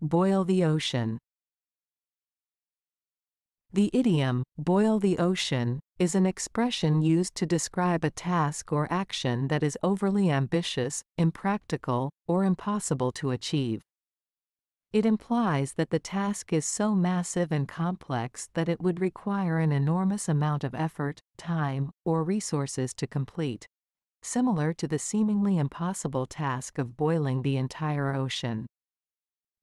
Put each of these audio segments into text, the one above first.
Boil the ocean. The idiom, boil the ocean, is an expression used to describe a task or action that is overly ambitious, impractical, or impossible to achieve. It implies that the task is so massive and complex that it would require an enormous amount of effort, time, or resources to complete, similar to the seemingly impossible task of boiling the entire ocean.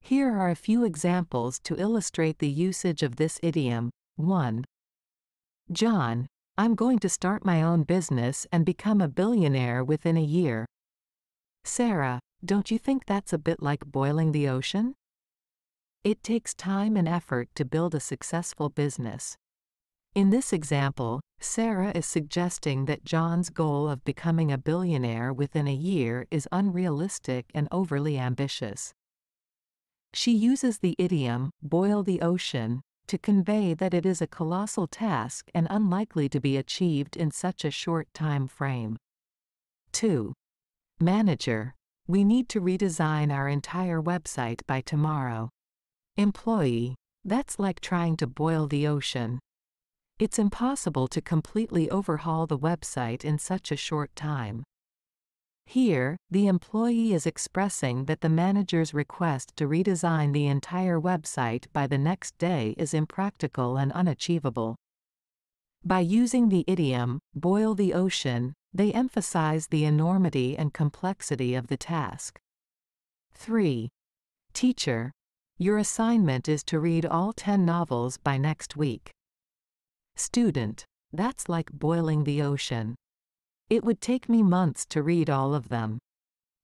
Here are a few examples to illustrate the usage of this idiom. 1. John, I'm going to start my own business and become a billionaire within a year. Sarah, don't you think that's a bit like boiling the ocean? It takes time and effort to build a successful business. In this example, Sarah is suggesting that John's goal of becoming a billionaire within a year is unrealistic and overly ambitious. She uses the idiom, boil the ocean, to convey that it is a colossal task and unlikely to be achieved in such a short time frame. 2. Manager, we need to redesign our entire website by tomorrow. Employee, that's like trying to boil the ocean. It's impossible to completely overhaul the website in such a short time. Here, the employee is expressing that the manager's request to redesign the entire website by the next day is impractical and unachievable. By using the idiom, boil the ocean, they emphasize the enormity and complexity of the task. 3. Teacher, your assignment is to read all 10 novels by next week. Student, that's like boiling the ocean. It would take me months to read all of them.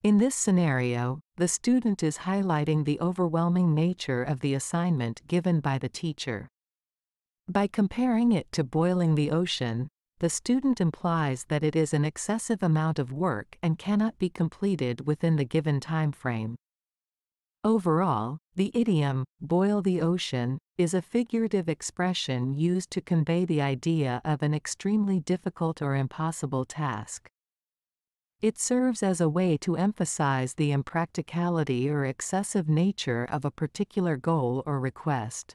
In this scenario, the student is highlighting the overwhelming nature of the assignment given by the teacher. By comparing it to boiling the ocean, the student implies that it is an excessive amount of work and cannot be completed within the given time frame. Overall, the idiom, boil the ocean, is a figurative expression used to convey the idea of an extremely difficult or impossible task. It serves as a way to emphasize the impracticality or excessive nature of a particular goal or request.